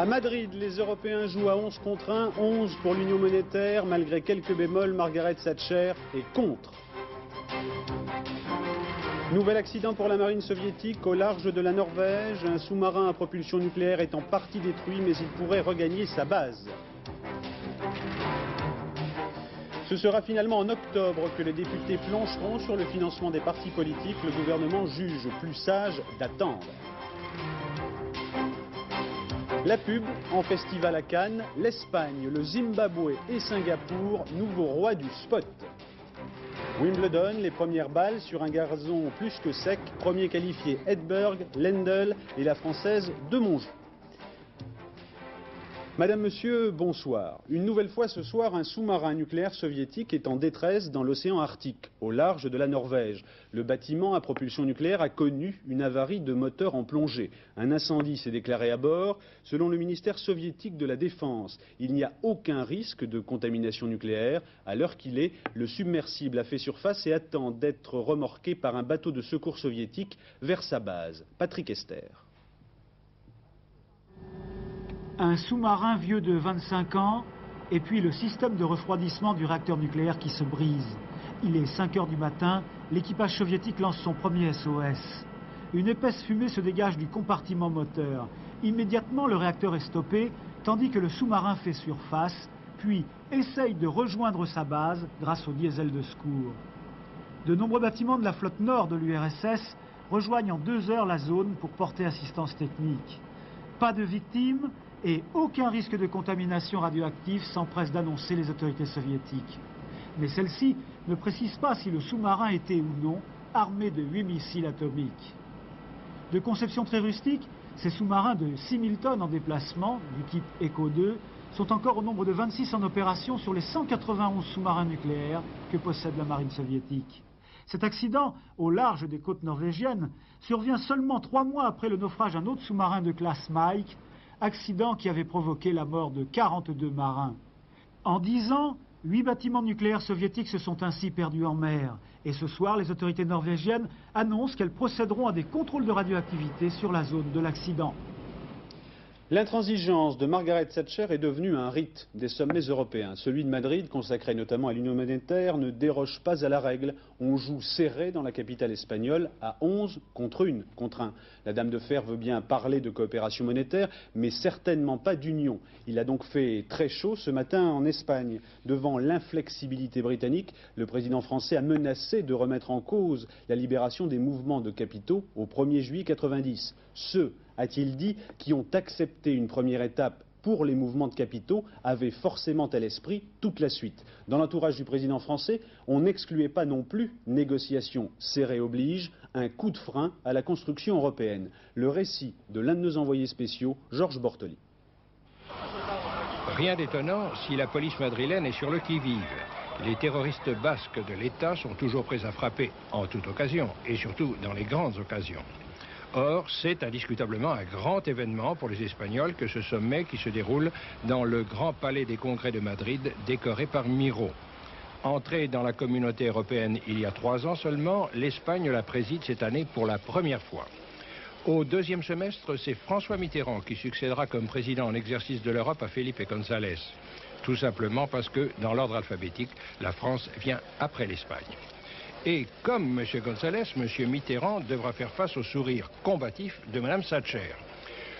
À Madrid, les Européens jouent à 11 contre 1, 11 pour l'Union monétaire. Malgré quelques bémols, Margaret Thatcher est contre. Nouvel accident pour la marine soviétique au large de la Norvège. Un sous-marin à propulsion nucléaire est en partie détruit, mais il pourrait regagner sa base. Ce sera finalement en octobre que les députés plancheront sur le financement des partis politiques. Le gouvernement juge plus sage d'attendre. La pub en festival à Cannes, l'Espagne, le Zimbabwe et Singapour, nouveau roi du spot. Wimbledon, les premières balles sur un gazon plus que sec. Premier qualifié Edberg, Lendl et la Française Demongeot. Madame, Monsieur, bonsoir. Une nouvelle fois ce soir, un sous-marin nucléaire soviétique est en détresse dans l'océan Arctique, au large de la Norvège. Le bâtiment à propulsion nucléaire a connu une avarie de moteur en plongée. Un incendie s'est déclaré à bord. Selon le ministère soviétique de la Défense, il n'y a aucun risque de contamination nucléaire. À l'heure qu'il est, le submersible a fait surface et attend d'être remorqué par un bateau de secours soviétique vers sa base. Patrick Esther. Un sous-marin vieux de 25 ans, et puis le système de refroidissement du réacteur nucléaire qui se brise. Il est 5 heures du matin, l'équipage soviétique lance son premier SOS. Une épaisse fumée se dégage du compartiment moteur. Immédiatement, le réacteur est stoppé, tandis que le sous-marin fait surface, puis essaye de rejoindre sa base grâce au diesel de secours. De nombreux bâtiments de la flotte nord de l'URSS rejoignent en 2 heures la zone pour porter assistance technique. Pas de victimes et aucun risque de contamination radioactive s'empresse d'annoncer les autorités soviétiques. Mais celles-ci ne précisent pas si le sous-marin était ou non armé de 8 missiles atomiques. De conception très rustique, ces sous-marins de 6000 tonnes en déplacement, du type Echo 2, sont encore au nombre de 26 en opération sur les 191 sous-marins nucléaires que possède la marine soviétique. Cet accident, au large des côtes norvégiennes, survient seulement 3 mois après le naufrage d'un autre sous-marin de classe Mike, accident qui avait provoqué la mort de 42 marins. En 10 ans, 8 bâtiments nucléaires soviétiques se sont ainsi perdus en mer. Et ce soir, les autorités norvégiennes annoncent qu'elles procéderont à des contrôles de radioactivité sur la zone de l'accident. L'intransigeance de Margaret Thatcher est devenue un rite des sommets européens. Celui de Madrid, consacré notamment à l'Union monétaire, ne déroge pas à la règle. On joue serré dans la capitale espagnole à 11 contre 1 contre 1. La dame de fer veut bien parler de coopération monétaire, mais certainement pas d'union. Il a donc fait très chaud ce matin en Espagne. Devant l'inflexibilité britannique, le président français a menacé de remettre en cause la libération des mouvements de capitaux au 1er juillet 90. Ceux, a-t-il dit, qui ont accepté une première étape pour les mouvements de capitaux avaient forcément à l'esprit toute la suite. Dans l'entourage du président français, on n'excluait pas non plus, négociation serrée oblige, un coup de frein à la construction européenne. Le récit de l'un de nos envoyés spéciaux, Georges Bortoli. Rien d'étonnant si la police madrilène est sur le qui-vive. Les terroristes basques de l'État sont toujours prêts à frapper en toute occasion, et surtout dans les grandes occasions. Or, c'est indiscutablement un grand événement pour les Espagnols que ce sommet qui se déroule dans le grand palais des congrès de Madrid, décoré par Miro. Entrée dans la communauté européenne il y a 3 ans seulement, l'Espagne la préside cette année pour la première fois. Au deuxième semestre, c'est François Mitterrand qui succédera comme président en exercice de l'Europe à Felipe González. Tout simplement parce que, dans l'ordre alphabétique, la France vient après l'Espagne. Et comme M. González, M. Mitterrand devra faire face au sourire combatif de Mme Thatcher.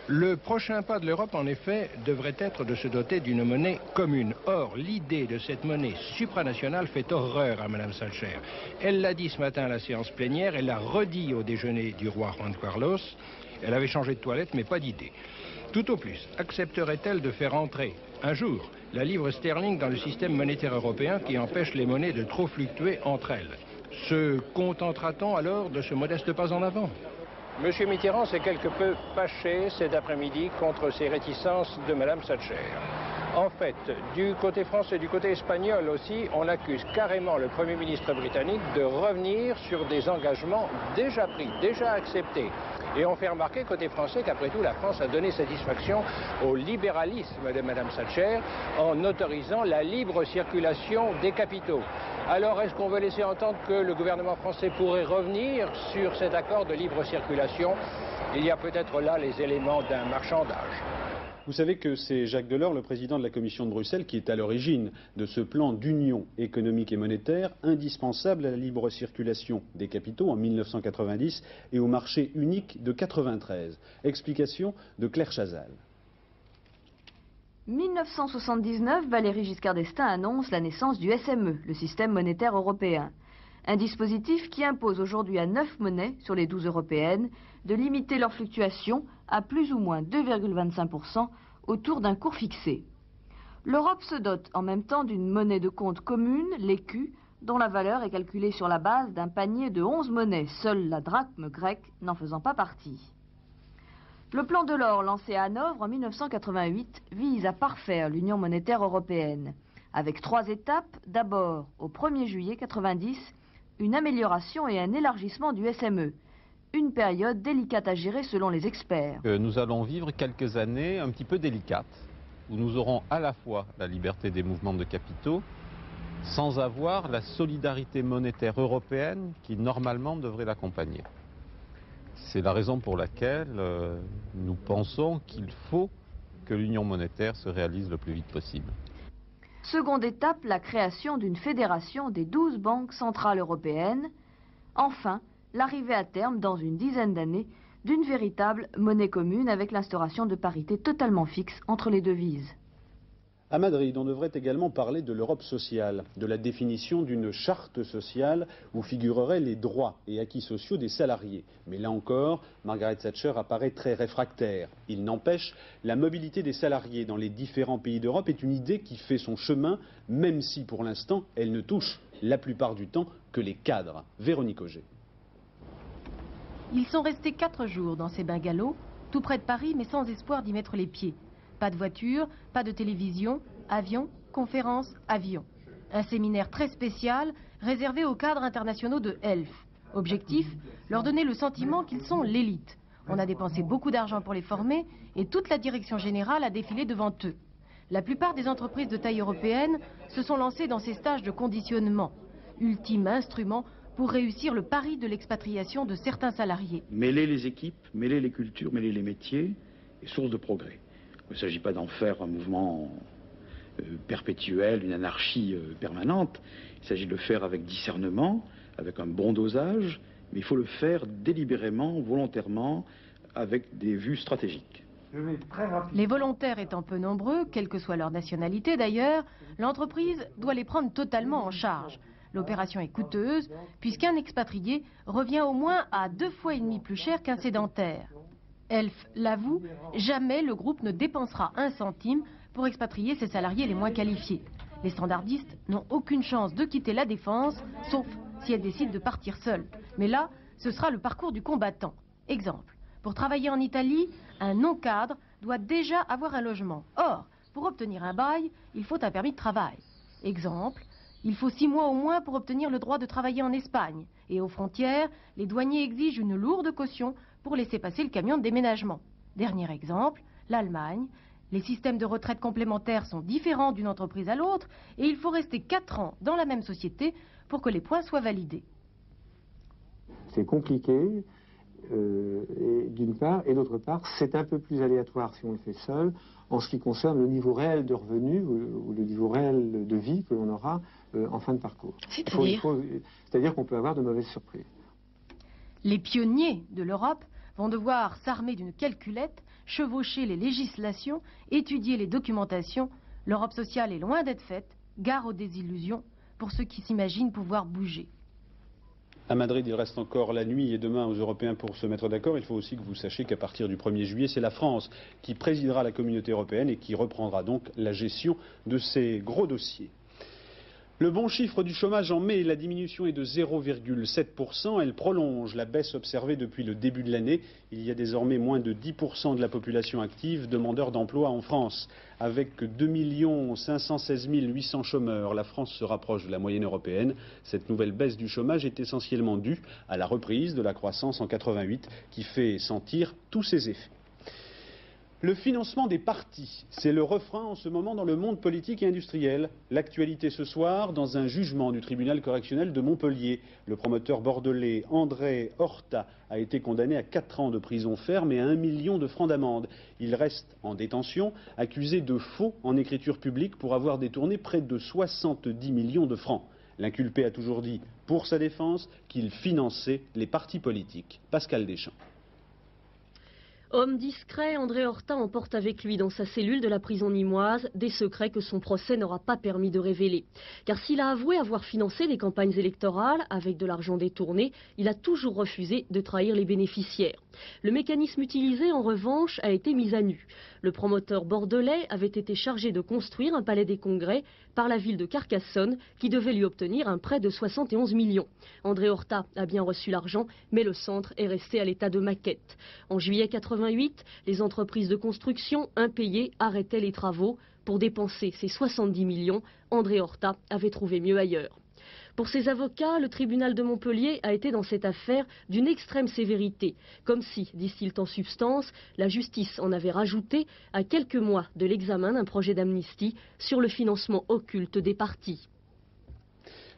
Le prochain pas de l'Europe, en effet, devrait être de se doter d'une monnaie commune. Or, l'idée de cette monnaie supranationale fait horreur à Mme Thatcher. Elle l'a dit ce matin à la séance plénière, elle l'a redit au déjeuner du roi Juan Carlos. Elle avait changé de toilette, mais pas d'idée. Tout au plus, accepterait-elle de faire entrer, un jour, la livre sterling dans le système monétaire européen qui empêche les monnaies de trop fluctuer entre elles? Se contentera-t-on alors de ce modeste pas en avant? Monsieur Mitterrand s'est quelque peu fâché cet après-midi contre ces réticences de Mme Thatcher. En fait, du côté français et du côté espagnol aussi, on accuse carrément le Premier ministre britannique de revenir sur des engagements déjà pris, déjà acceptés. Et on fait remarquer côté français qu'après tout, la France a donné satisfaction au libéralisme de Mme Thatcher en autorisant la libre circulation des capitaux. Alors, est-ce qu'on veut laisser entendre que le gouvernement français pourrait revenir sur cet accord de libre circulation? Il y a peut-être là les éléments d'un marchandage. Vous savez que c'est Jacques Delors, le président de la Commission de Bruxelles, qui est à l'origine de ce plan d'union économique et monétaire indispensable à la libre circulation des capitaux en 1990 et au marché unique de 1993. Explication de Claire Chazal. 1979, Valéry Giscard d'Estaing annonce la naissance du SME, le système monétaire européen. Un dispositif qui impose aujourd'hui à 9 monnaies sur les 12 européennes de limiter leurs fluctuations à plus ou moins 2,25% autour d'un cours fixé. L'Europe se dote en même temps d'une monnaie de compte commune, l'écu, dont la valeur est calculée sur la base d'un panier de 11 monnaies, seule la drachme grecque n'en faisant pas partie. Le plan Delors, lancé à Hanovre en 1988, vise à parfaire l'Union monétaire européenne, avec 3 étapes. D'abord, au 1er juillet 1990, une amélioration et un élargissement du SME. Une période délicate à gérer selon les experts. Nous allons vivre quelques années un petit peu délicates, où nous aurons à la fois la liberté des mouvements de capitaux, sans avoir la solidarité monétaire européenne qui normalement devrait l'accompagner. C'est la raison pour laquelle nous pensons qu'il faut que l'union monétaire se réalise le plus vite possible. Seconde étape, la création d'une fédération des 12 banques centrales européennes. Enfin, l'arrivée à terme, dans une dizaine d'années, d'une véritable monnaie commune avec l'instauration de parités totalement fixes entre les devises. À Madrid, on devrait également parler de l'Europe sociale, de la définition d'une charte sociale où figureraient les droits et acquis sociaux des salariés. Mais là encore, Margaret Thatcher apparaît très réfractaire. Il n'empêche, la mobilité des salariés dans les différents pays d'Europe est une idée qui fait son chemin, même si pour l'instant, elle ne touche la plupart du temps que les cadres. Véronique Auger. Ils sont restés 4 jours dans ces bungalows, tout près de Paris, mais sans espoir d'y mettre les pieds. Pas de voiture, pas de télévision, avion, conférence, avion. Un séminaire très spécial, réservé aux cadres internationaux de ELF. Objectif, leur donner le sentiment qu'ils sont l'élite. On a dépensé beaucoup d'argent pour les former et toute la direction générale a défilé devant eux. La plupart des entreprises de taille européenne se sont lancées dans ces stages de conditionnement, ultime instrument pour réussir le pari de l'expatriation de certains salariés. Mêler les équipes, mêler les cultures, mêler les métiers est source de progrès. Il ne s'agit pas d'en faire un mouvement perpétuel, une anarchie permanente. Il s'agit de le faire avec discernement, avec un bon dosage, mais il faut le faire délibérément, volontairement, avec des vues stratégiques. Les volontaires étant peu nombreux, quelle que soit leur nationalité d'ailleurs, l'entreprise doit les prendre totalement en charge. L'opération est coûteuse, puisqu'un expatrié revient au moins à 2,5 fois plus cher qu'un sédentaire. ELF l'avoue, jamais le groupe ne dépensera 1 centime pour expatrier ses salariés les moins qualifiés. Les standardistes n'ont aucune chance de quitter la défense, sauf si elles décident de partir seules. Mais là, ce sera le parcours du combattant. Exemple, pour travailler en Italie, un non-cadre doit déjà avoir un logement. Or, pour obtenir un bail, il faut un permis de travail. Exemple, il faut 6 mois au moins pour obtenir le droit de travailler en Espagne. Et aux frontières, les douaniers exigent une lourde caution pour laisser passer le camion de déménagement. Dernier exemple, l'Allemagne. Les systèmes de retraite complémentaires sont différents d'une entreprise à l'autre et il faut rester 4 ans dans la même société pour que les points soient validés. C'est compliqué, d'une part, et d'autre part, c'est un peu plus aléatoire si on le fait seul en ce qui concerne le niveau réel de revenus ou le niveau réel de vie que l'on aura en fin de parcours. C'est-à-dire qu'on peut avoir de mauvaises surprises. Les pionniers de l'Europe vont devoir s'armer d'une calculette, chevaucher les législations, étudier les documentations. L'Europe sociale est loin d'être faite, gare aux désillusions pour ceux qui s'imaginent pouvoir bouger. À Madrid, il reste encore la nuit et demain aux Européens pour se mettre d'accord. Il faut aussi que vous sachiez qu'à partir du 1er juillet, c'est la France qui présidera la communauté européenne et qui reprendra donc la gestion de ces gros dossiers. Le bon chiffre du chômage en mai, la diminution est de 0,7%. Elle prolonge la baisse observée depuis le début de l'année. Il y a désormais moins de 10% de la population active demandeur d'emploi en France. Avec 2 516 800 chômeurs, la France se rapproche de la moyenne européenne. Cette nouvelle baisse du chômage est essentiellement due à la reprise de la croissance en 1988 qui fait sentir tous ses effets. Le financement des partis, c'est le refrain en ce moment dans le monde politique et industriel. L'actualité ce soir, dans un jugement du tribunal correctionnel de Montpellier. Le promoteur bordelais André Horta a été condamné à 4 ans de prison ferme et à 1 million de francs d'amende. Il reste en détention, accusé de faux en écriture publique pour avoir détourné près de 70 millions de francs. L'inculpé a toujours dit, pour sa défense, qu'il finançait les partis politiques. Pascal Deschamps. Homme discret, André Horta emporte avec lui dans sa cellule de la prison nîmoise des secrets que son procès n'aura pas permis de révéler. Car s'il a avoué avoir financé des campagnes électorales avec de l'argent détourné, il a toujours refusé de trahir les bénéficiaires. Le mécanisme utilisé, en revanche, a été mis à nu. Le promoteur bordelais avait été chargé de construire un palais des congrès par la ville de Carcassonne qui devait lui obtenir un prêt de 71 millions. André Horta a bien reçu l'argent, mais le centre est resté à l'état de maquette. En juillet 1988, les entreprises de construction impayées arrêtaient les travaux. Pour dépenser ces 70 millions, André Horta avait trouvé mieux ailleurs. Pour ses avocats, le tribunal de Montpellier a été dans cette affaire d'une extrême sévérité, comme si, disent-ils en substance, la justice en avait rajouté à quelques mois de l'examen d'un projet d'amnistie sur le financement occulte des partis.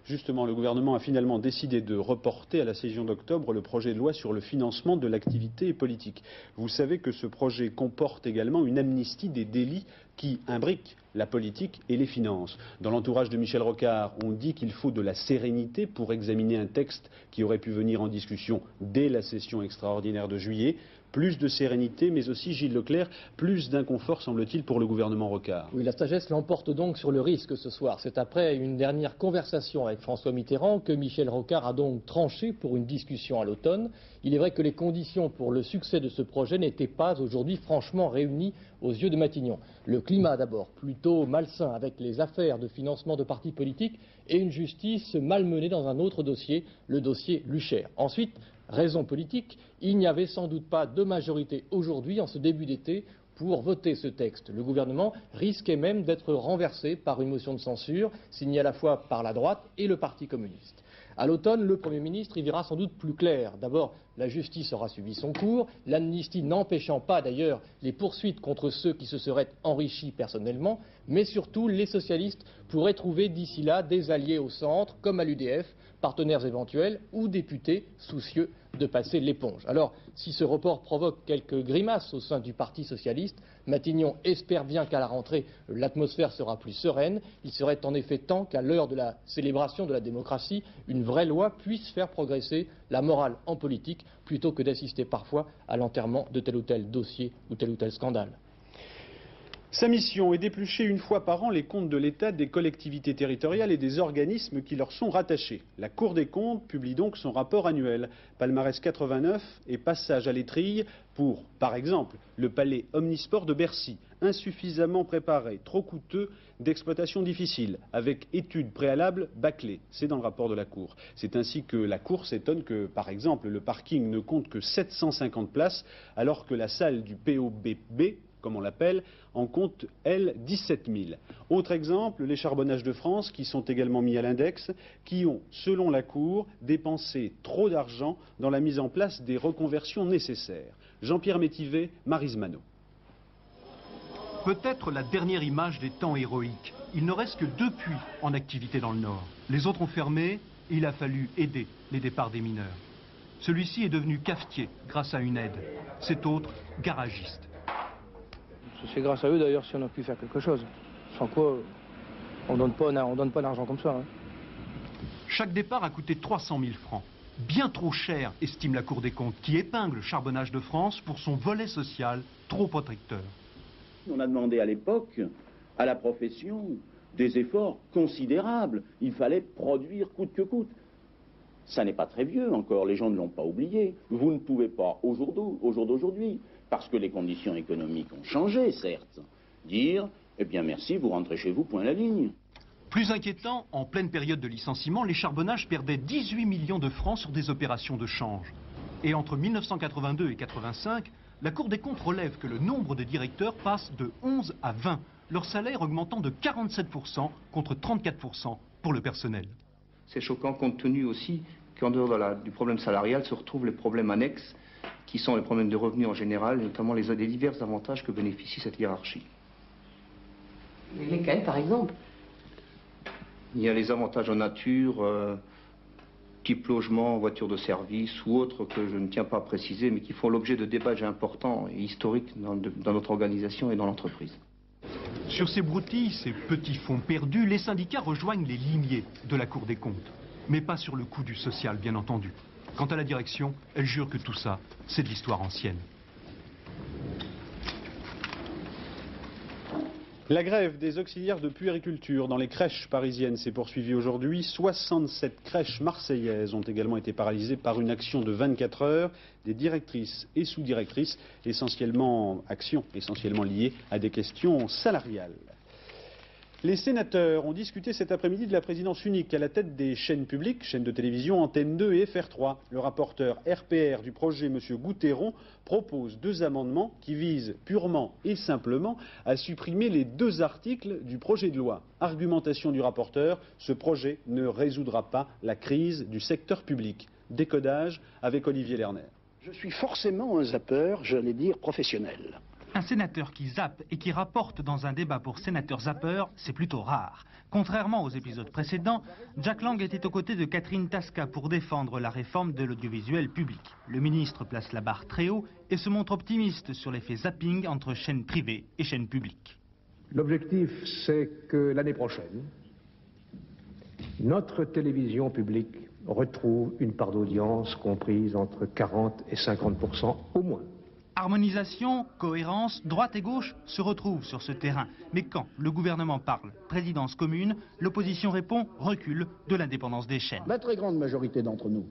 Justement, le gouvernement a finalement décidé de reporter à la session d'octobre le projet de loi sur le financement de l'activité politique. Vous savez que ce projet comporte également une amnistie des délits qui imbriquent la politique et les finances. Dans l'entourage de Michel Rocard, on dit qu'il faut de la sérénité pour examiner un texte qui aurait pu venir en discussion dès la session extraordinaire de juillet. Plus de sérénité, mais aussi, Gilles Leclerc, plus d'inconfort, semble-t-il, pour le gouvernement Rocard. Oui, la sagesse l'emporte donc sur le risque ce soir. C'est après une dernière conversation avec François Mitterrand que Michel Rocard a donc tranché pour une discussion à l'automne. Il est vrai que les conditions pour le succès de ce projet n'étaient pas aujourd'hui franchement réunies aux yeux de Matignon. Le climat d'abord, plutôt malsain, avec les affaires de financement de partis politiques et une justice malmenée dans un autre dossier, le dossier Luchère. Ensuite, raison politique, il n'y avait sans doute pas de majorité aujourd'hui, en ce début d'été, pour voter ce texte. Le gouvernement risquait même d'être renversé par une motion de censure, signée à la fois par la droite et le Parti communiste. À l'automne, le Premier ministre y verra sans doute plus clair. D'abord, la justice aura suivi son cours, l'amnistie n'empêchant pas d'ailleurs les poursuites contre ceux qui se seraient enrichis personnellement, mais surtout les socialistes pourraient trouver d'ici là des alliés au centre, comme à l'UDF, partenaires éventuels ou députés soucieux de passer l'éponge. Alors, si ce report provoque quelques grimaces au sein du Parti socialiste, Matignon espère bien qu'à la rentrée, l'atmosphère sera plus sereine. Il serait en effet temps qu'à l'heure de la célébration de la démocratie, une vraie loi puisse faire progresser la morale en politique, plutôt que d'assister parfois à l'enterrement de tel ou tel dossier ou tel scandale. Sa mission est d'éplucher une fois par an les comptes de l'État, des collectivités territoriales et des organismes qui leur sont rattachés. La Cour des comptes publie donc son rapport annuel. Palmarès 89 et passage à l'étrille pour, par exemple, le palais omnisport de Bercy. Insuffisamment préparé, trop coûteux, d'exploitation difficile, avec études préalables bâclées. C'est dans le rapport de la Cour. C'est ainsi que la Cour s'étonne que, par exemple, le parking ne compte que 750 places, alors que la salle du POBB, comme on l'appelle, en compte, elle, 17 000. Autre exemple, les charbonnages de France, qui sont également mis à l'index, qui ont, selon la Cour, dépensé trop d'argent dans la mise en place des reconversions nécessaires. Jean-Pierre Métivet, Maryse Manot. Peut-être la dernière image des temps héroïques. Il ne reste que 2 puits en activité dans le Nord. Les autres ont fermé, et il a fallu aider les départs des mineurs. Celui-ci est devenu cafetier grâce à une aide. Cet autre, garagiste. C'est grâce à eux d'ailleurs si on a pu faire quelque chose. Sans quoi, on ne donne pas d'argent comme ça. Hein. Chaque départ a coûté 300 000 francs. Bien trop cher, estime la Cour des comptes, qui épingle Charbonnage de France pour son volet social trop protecteur. On a demandé à l'époque, à la profession, des efforts considérables. Il fallait produire coûte que coûte. Ça n'est pas très vieux encore, les gens ne l'ont pas oublié. Vous ne pouvez pas, au jour d'aujourd'hui, parce que les conditions économiques ont changé, certes, dire « Eh bien merci, vous rentrez chez vous, point la ligne ». Plus inquiétant, en pleine période de licenciement, les charbonnages perdaient 18 millions de francs sur des opérations de change. Et entre 1982 et 1985, la Cour des comptes relève que le nombre de directeurs passe de 11 à 20, leur salaire augmentant de 47% contre 34% pour le personnel. C'est choquant compte tenu aussi qu'en dehors du problème salarial se retrouvent les problèmes annexes qui sont les problèmes de revenus en général, notamment les divers avantages que bénéficie cette hiérarchie. Mais lesquels, par exemple? Il y a les avantages en nature, type logement, voiture de service ou autres que je ne tiens pas à préciser, mais qui font l'objet de débats importants et historiques dans notre organisation et dans l'entreprise. Sur ces broutilles, ces petits fonds perdus, les syndicats rejoignent les limiers de la Cour des comptes. Mais pas sur le coût du social, bien entendu. Quant à la direction, elle jure que tout ça, c'est de l'histoire ancienne. La grève des auxiliaires de puériculture dans les crèches parisiennes s'est poursuivie aujourd'hui. 67 crèches marseillaises ont également été paralysées par une action de 24 heures des directrices et sous-directrices, essentiellement liées à des questions salariales. Les sénateurs ont discuté cet après-midi de la présidence unique à la tête des chaînes publiques, chaînes de télévision, Antenne 2 et FR3. Le rapporteur RPR du projet, M. Gouteyron, propose deux amendements qui visent purement et simplement à supprimer les deux articles du projet de loi. Argumentation du rapporteur, ce projet ne résoudra pas la crise du secteur public. Décodage avec Olivier Lerner. Je suis forcément un zappeur, j'allais dire professionnel. Un sénateur qui zappe et qui rapporte dans un débat pour sénateurs zappeurs, c'est plutôt rare. Contrairement aux épisodes précédents, Jack Lang était aux côtés de Catherine Tasca pour défendre la réforme de l'audiovisuel public. Le ministre place la barre très haut et se montre optimiste sur l'effet zapping entre chaînes privées et chaînes publiques. L'objectif, c'est que l'année prochaine, notre télévision publique retrouve une part d'audience comprise entre 40 et 50% au moins. Harmonisation, cohérence, droite et gauche se retrouvent sur ce terrain. Mais quand le gouvernement parle présidence commune, l'opposition répond recul de l'indépendance des chaînes. La très grande majorité d'entre nous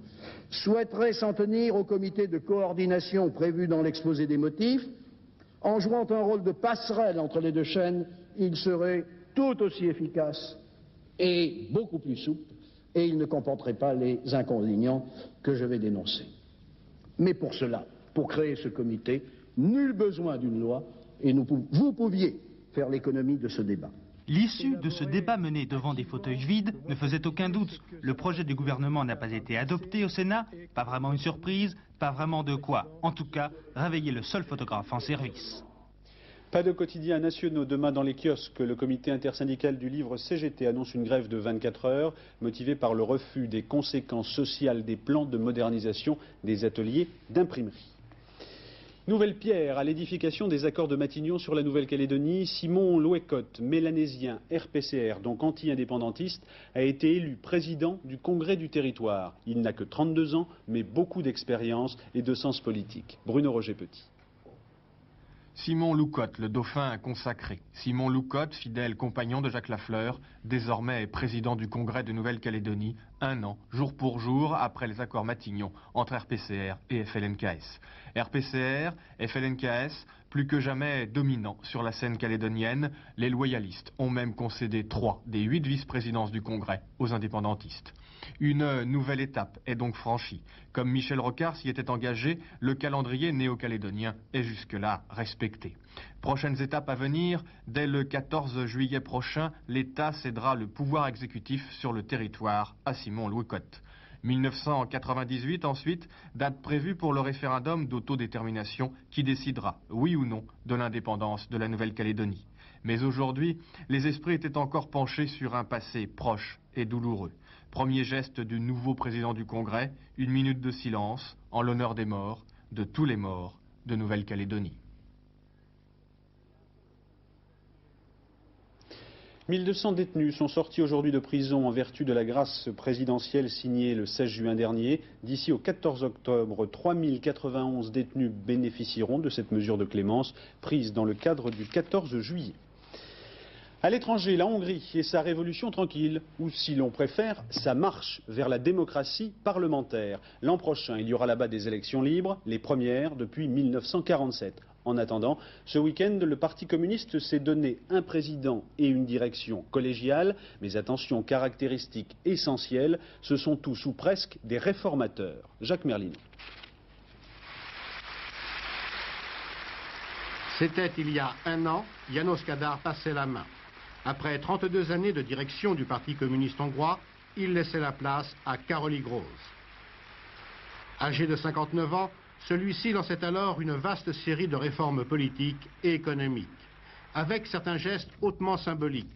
souhaiterait s'en tenir au comité de coordination prévu dans l'exposé des motifs. En jouant un rôle de passerelle entre les deux chaînes, il serait tout aussi efficace et beaucoup plus souple, et il ne comporterait pas les inconvénients que je vais dénoncer. Mais pour cela, pour créer ce comité, nul besoin d'une loi et vous pouviez faire l'économie de ce débat. L'issue de ce débat mené devant des fauteuils vides ne faisait aucun doute. Le projet du gouvernement n'a pas été adopté au Sénat, pas vraiment une surprise, pas vraiment de quoi, en tout cas, réveiller le seul photographe en service. Pas de quotidiens nationaux demain dans les kiosques. Le comité intersyndical du livre CGT annonce une grève de 24 heures, motivée par le refus des conséquences sociales des plans de modernisation des ateliers d'imprimerie. Nouvelle pierre à l'édification des accords de Matignon sur la Nouvelle-Calédonie, Simon Loueckhote, mélanésien RPCR, donc anti-indépendantiste, a été élu président du Congrès du territoire. Il n'a que 32 ans, mais beaucoup d'expérience et de sens politique. Bruno Roger Petit. Simon Loueckhote, le dauphin consacré. Simon Loueckhote, fidèle compagnon de Jacques Lafleur, désormais président du Congrès de Nouvelle-Calédonie, un an, jour pour jour, après les accords Matignon entre RPCR et FLNKS. RPCR, FLNKS, plus que jamais dominant sur la scène calédonienne, les loyalistes ont même concédé 3 des 8 vice-présidences du Congrès aux indépendantistes. Une nouvelle étape est donc franchie. Comme Michel Rocard s'y était engagé, le calendrier néo-calédonien est jusque-là respecté. Prochaines étapes à venir, dès le 14 juillet prochain, l'État cédera le pouvoir exécutif sur le territoire à Simon Loueckhote. 1998 ensuite, date prévue pour le référendum d'autodétermination qui décidera, oui ou non, de l'indépendance de la Nouvelle-Calédonie. Mais aujourd'hui, les esprits étaient encore penchés sur un passé proche et douloureux. Premier geste du nouveau président du Congrès, une minute de silence en l'honneur des morts, de tous les morts de Nouvelle-Calédonie. 1200 détenus sont sortis aujourd'hui de prison en vertu de la grâce présidentielle signée le 16 juin dernier. D'ici au 14 octobre, 3091 détenus bénéficieront de cette mesure de clémence prise dans le cadre du 14 juillet. À l'étranger, la Hongrie et sa révolution tranquille, ou si l'on préfère, sa marche vers la démocratie parlementaire. L'an prochain, il y aura là-bas des élections libres, les premières depuis 1947. En attendant, ce week-end, le Parti communiste s'est donné un président et une direction collégiale, mais attention, caractéristiques essentielles, ce sont tous ou presque des réformateurs. Jacques Merlin. C'était il y a un an, János Kadar passait la main. Après 32 années de direction du Parti communiste hongrois, il laissait la place à Károly Grósz. Âgé de 59 ans, Celui-ci lançait alors une vaste série de réformes politiques et économiques, avec certains gestes hautement symboliques,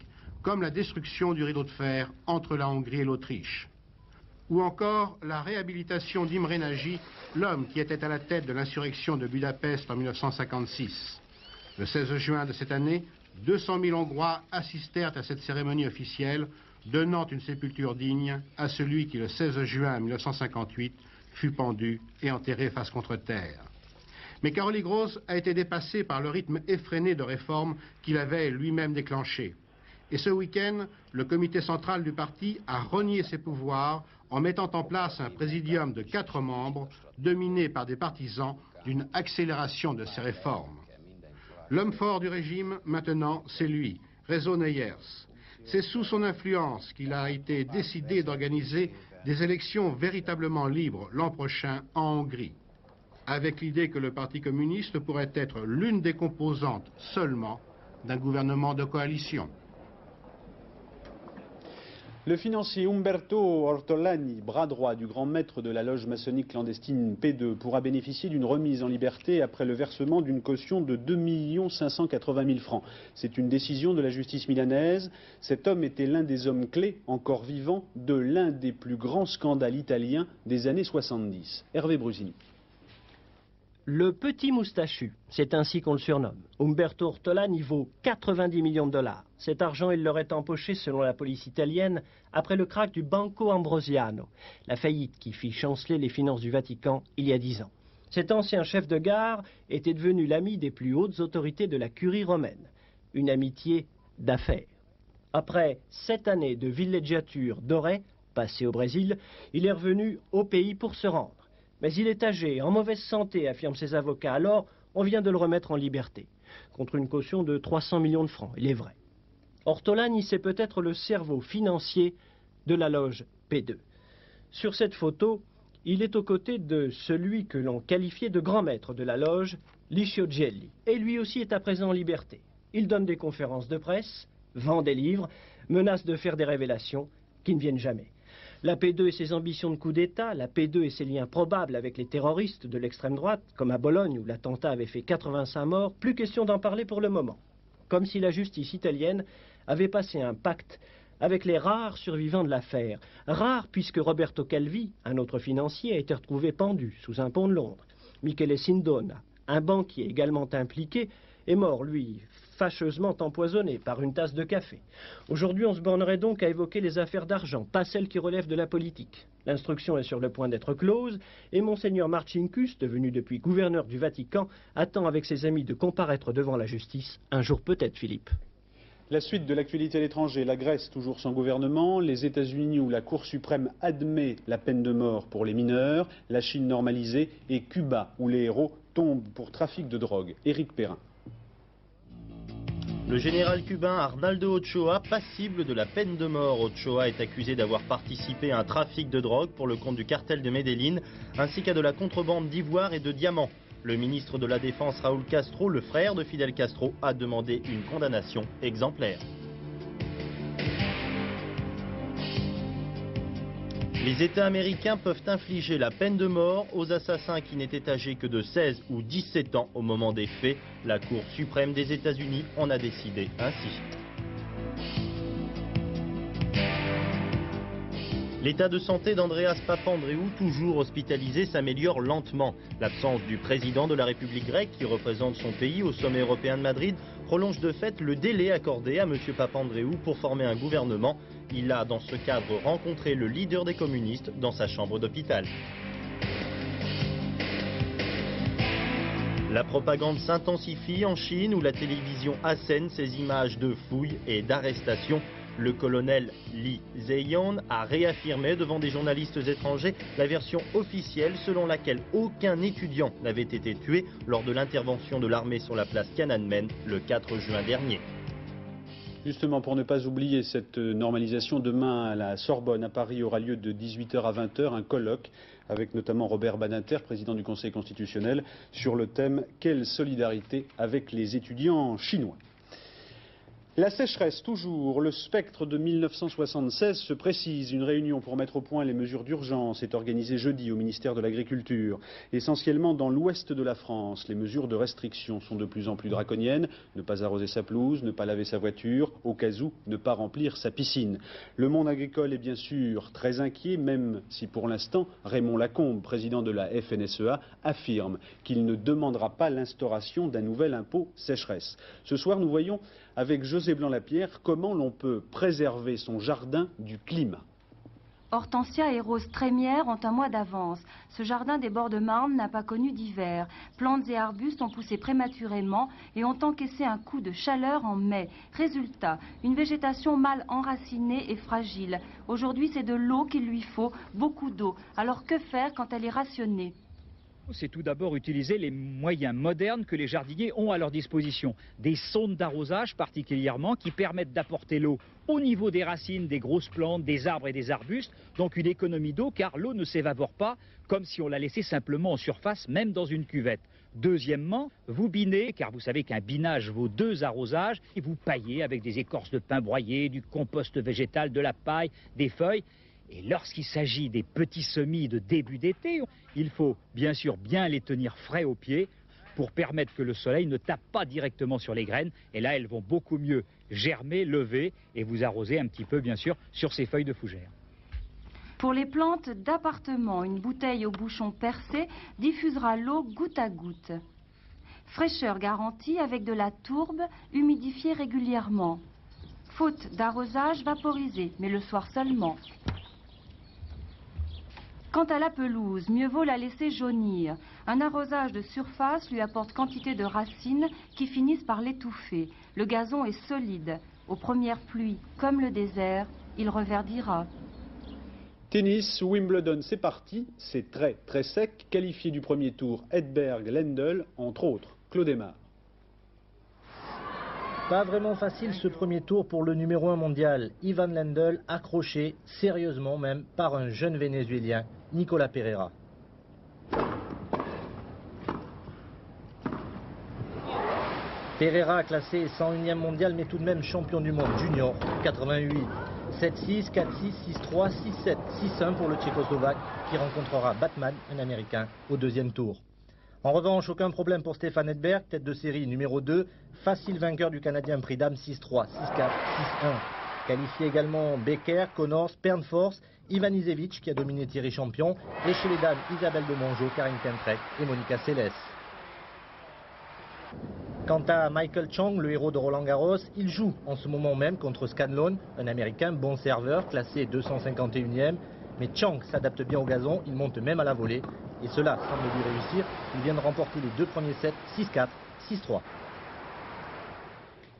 comme la destruction du rideau de fer entre la Hongrie et l'Autriche, ou encore la réhabilitation d'Imre Nagy, l'homme qui était à la tête de l'insurrection de Budapest en 1956. Le 16 juin de cette année, 200 000 Hongrois assistèrent à cette cérémonie officielle, donnant une sépulture digne à celui qui, le 16 juin 1958, fut pendu et enterré face contre terre. Mais Károly Grósz a été dépassé par le rythme effréné de réformes qu'il avait lui-même déclenché. Et ce week-end, le comité central du parti a renié ses pouvoirs en mettant en place un présidium de 4 membres, dominé par des partisans d'une accélération de ces réformes. L'homme fort du régime, maintenant, c'est lui, Réseau Neyers. C'est sous son influence qu'il a été décidé d'organiser des élections véritablement libres l'an prochain en Hongrie, avec l'idée que le Parti communiste pourrait être l'une des composantes seulement d'un gouvernement de coalition. Le financier Umberto Ortolani, bras droit du grand maître de la loge maçonnique clandestine P2, pourra bénéficier d'une remise en liberté après le versement d'une caution de 2 580 000 francs. C'est une décision de la justice milanaise. Cet homme était l'un des hommes clés, encore vivant, de l'un des plus grands scandales italiens des années 70. Hervé Brusini. Le petit moustachu, c'est ainsi qu'on le surnomme. Umberto Ortolani vaut 90 millions de dollars. Cet argent, il l'aurait empoché, selon la police italienne, après le krach du Banco Ambrosiano, la faillite qui fit chanceler les finances du Vatican il y a 10 ans. Cet ancien chef de gare était devenu l'ami des plus hautes autorités de la curie romaine. Une amitié d'affaires. Après 7 années de villégiature dorée, passée au Brésil, il est revenu au pays pour se rendre. Mais il est âgé, en mauvaise santé, affirment ses avocats. Alors, on vient de le remettre en liberté, contre une caution de 300 millions de francs, il est vrai. Ortolani, c'est peut-être le cerveau financier de la loge P2. Sur cette photo, il est aux côtés de celui que l'on qualifiait de grand maître de la loge, Licio Gelli. Et lui aussi est à présent en liberté. Il donne des conférences de presse, vend des livres, menace de faire des révélations qui ne viennent jamais. La P2 et ses ambitions de coup d'État, la P2 et ses liens probables avec les terroristes de l'extrême droite, comme à Bologne où l'attentat avait fait 85 morts, plus question d'en parler pour le moment. Comme si la justice italienne avait passé un pacte avec les rares survivants de l'affaire. Rares puisque Roberto Calvi, un autre financier, a été retrouvé pendu sous un pont de Londres. Michele Sindona, un banquier également impliqué, est mort, lui, fâcheusement empoisonné par une tasse de café. Aujourd'hui, on se bornerait donc à évoquer les affaires d'argent, pas celles qui relèvent de la politique. L'instruction est sur le point d'être close, et Monseigneur Marcinkus, devenu depuis gouverneur du Vatican, attend avec ses amis de comparaître devant la justice, un jour peut-être, Philippe. La suite de l'actualité à l'étranger, la Grèce toujours sans gouvernement, les États-Unis où la Cour suprême admet la peine de mort pour les mineurs, la Chine normalisée et Cuba où les héros tombent pour trafic de drogue. Éric Perrin. Le général cubain Arnaldo Ochoa, passible de la peine de mort. Ochoa est accusé d'avoir participé à un trafic de drogue pour le compte du cartel de Medellín, ainsi qu'à de la contrebande d'ivoire et de diamants. Le ministre de la Défense Raúl Castro, le frère de Fidel Castro, a demandé une condamnation exemplaire. Les États américains peuvent infliger la peine de mort aux assassins qui n'étaient âgés que de 16 ou 17 ans au moment des faits. La Cour suprême des États-Unis en a décidé ainsi. L'état de santé d'Andreas Papandréou, toujours hospitalisé, s'améliore lentement. L'absence du président de la République grecque, qui représente son pays au sommet européen de Madrid, prolonge de fait le délai accordé à M. Papandréou pour former un gouvernement. Il a, dans ce cadre, rencontré le leader des communistes dans sa chambre d'hôpital. La propagande s'intensifie en Chine, où la télévision assène ses images de fouilles et d'arrestations. Le colonel Li Zeyon a réaffirmé devant des journalistes étrangers la version officielle selon laquelle aucun étudiant n'avait été tué lors de l'intervention de l'armée sur la place Tiananmen le 4 juin dernier. Justement, pour ne pas oublier cette normalisation, demain à la Sorbonne à Paris aura lieu de 18 h à 20 h un colloque avec notamment Robert Badinter, président du Conseil constitutionnel, sur le thème « Quelle solidarité avec les étudiants chinois ». La sécheresse, toujours, le spectre de 1976 se précise. Une réunion pour mettre au point les mesures d'urgence est organisée jeudi au ministère de l'Agriculture. Essentiellement dans l'ouest de la France, les mesures de restriction sont de plus en plus draconiennes. Ne pas arroser sa pelouse, ne pas laver sa voiture, au cas où, ne pas remplir sa piscine. Le monde agricole est bien sûr très inquiet, même si pour l'instant, Raymond Lacombe, président de la FNSEA, affirme qu'il ne demandera pas l'instauration d'un nouvel impôt sécheresse. Ce soir, nous voyons avec José Blanc-Lapierre comment l'on peut préserver son jardin du climat. Hortensia et rose trémière ont un mois d'avance. Ce jardin des bords de Marne n'a pas connu d'hiver. Plantes et arbustes ont poussé prématurément et ont encaissé un coup de chaleur en mai. Résultat, une végétation mal enracinée et fragile. Aujourd'hui, c'est de l'eau qu'il lui faut, beaucoup d'eau. Alors que faire quand elle est rationnée ? C'est tout d'abord utiliser les moyens modernes que les jardiniers ont à leur disposition. Des sondes d'arrosage particulièrement qui permettent d'apporter l'eau au niveau des racines, des grosses plantes, des arbres et des arbustes. Donc une économie d'eau car l'eau ne s'évapore pas comme si on la laissait simplement en surface, même dans une cuvette. Deuxièmement, vous binez, car vous savez qu'un binage vaut deux arrosages, et vous paillez avec des écorces de pin broyées, du compost végétal, de la paille, des feuilles. Et lorsqu'il s'agit des petits semis de début d'été, il faut bien sûr bien les tenir frais aux pieds pour permettre que le soleil ne tape pas directement sur les graines. Et là, elles vont beaucoup mieux germer, lever et vous arroser un petit peu, bien sûr, sur ces feuilles de fougère. Pour les plantes d'appartement, une bouteille au bouchon percé diffusera l'eau goutte à goutte. Fraîcheur garantie avec de la tourbe humidifiée régulièrement. Faute d'arrosage vaporisé, mais le soir seulement. Quant à la pelouse, mieux vaut la laisser jaunir. Un arrosage de surface lui apporte quantité de racines qui finissent par l'étouffer. Le gazon est solide. Aux premières pluies, comme le désert, il reverdira. Tennis, Wimbledon, c'est parti. C'est très très sec. Qualifié du premier tour, Edberg, Lendl, entre autres. Claude Aymar. Pas vraiment facile ce premier tour pour le numéro 1 mondial. Ivan Lendl accroché, sérieusement même, par un jeune Vénézuélien, Nicolas Pereira. Pereira classé 101e mondial mais tout de même champion du monde junior, 88. 7-6, 4-6, 6-3, 6-7, 6-1 pour le Tchécoslovaque qui rencontrera Batman, un Américain, au deuxième tour. En revanche, aucun problème pour Stéphane Edberg, tête de série numéro 2, facile vainqueur du Canadien Prix Dame 6-3, 6-4, 6-1. Qualifié également Becker, Connors, Pernfors, Ivanisevic qui a dominé Thierry Champion, et chez les dames Isabelle Demongeot, Karine Kentrec et Monica Seles. Quant à Michael Chang, le héros de Roland Garros, il joue en ce moment même contre Scanlon, un Américain bon serveur, classé 251e. Mais Chang s'adapte bien au gazon, il monte même à la volée. Et cela semble lui réussir. Il vient de remporter les deux premiers sets, 6-4, 6-3.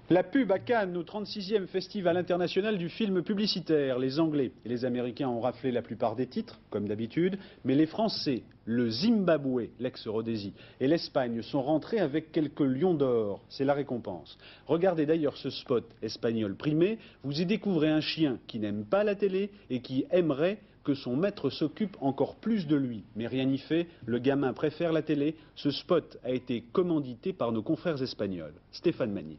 La pub à Cannes, au 36e Festival international du film publicitaire. Les Anglais et les Américains ont raflé la plupart des titres, comme d'habitude. Mais les Français, le Zimbabwe, l'ex-Rhodésie, et l'Espagne sont rentrés avec quelques lions d'or. C'est la récompense. Regardez d'ailleurs ce spot espagnol primé. Vous y découvrez un chien qui n'aime pas la télé et qui aimerait que son maître s'occupe encore plus de lui. Mais rien n'y fait, le gamin préfère la télé. Ce spot a été commandité par nos confrères espagnols. Stéphane Magny.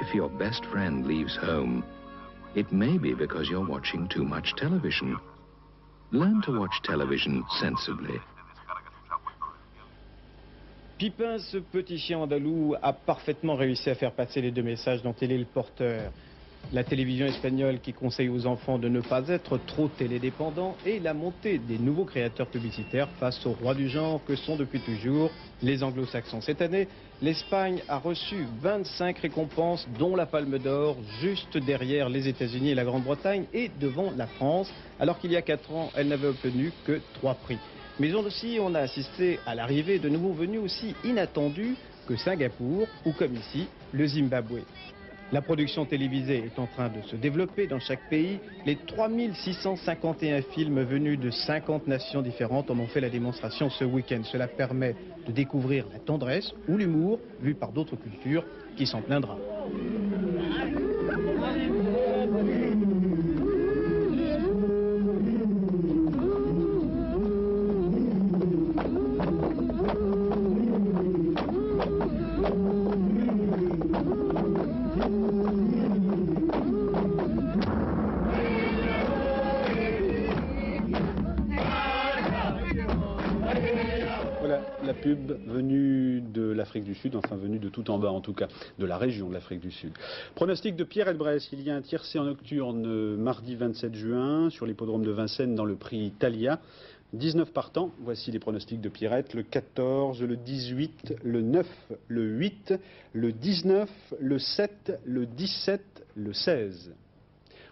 If your best friend leaves home, it may be because you're watching too much television. Learn to watch television sensibly. Pipin, ce petit chien andalou, a parfaitement réussi à faire passer les deux messages dont il est le porteur. La télévision espagnole qui conseille aux enfants de ne pas être trop télédépendants et la montée des nouveaux créateurs publicitaires face aux rois du genre que sont depuis toujours les anglo-saxons. Cette année, l'Espagne a reçu 25 récompenses dont la Palme d'Or, juste derrière les États-Unis et la Grande-Bretagne et devant la France, alors qu'il y a 4 ans, elle n'avait obtenu que 3 prix. Mais aussi, on a assisté à l'arrivée de nouveaux venus aussi inattendus que Singapour ou, comme ici, le Zimbabwe. La production télévisée est en train de se développer dans chaque pays. Les 3651 films venus de 50 nations différentes en ont fait la démonstration ce week-end. Cela permet de découvrir la tendresse ou l'humour vu par d'autres cultures qui s'en plaindra. Venue de l'Afrique du Sud, enfin venue de tout en bas en tout cas, de la région de l'Afrique du Sud. Pronostic de Pierre Elbrès, il y a un tiercé en nocturne mardi 27 juin sur l'hippodrome de Vincennes dans le prix Italia. 19 partants, voici les pronostics de Pierrette, le 14, le 18, le 9, le 8, le 19, le 7, le 17, le 16.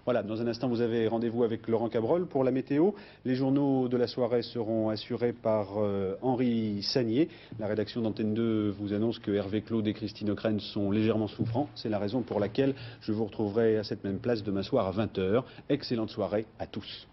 Voilà, dans un instant, vous avez rendez-vous avec Laurent Cabrol pour la météo. Les journaux de la soirée seront assurés par Henri Sagnier. La rédaction d'Antenne 2 vous annonce que Hervé Claude et Christine Ockrent sont légèrement souffrants. C'est la raison pour laquelle je vous retrouverai à cette même place demain soir à 20 h. Excellente soirée à tous.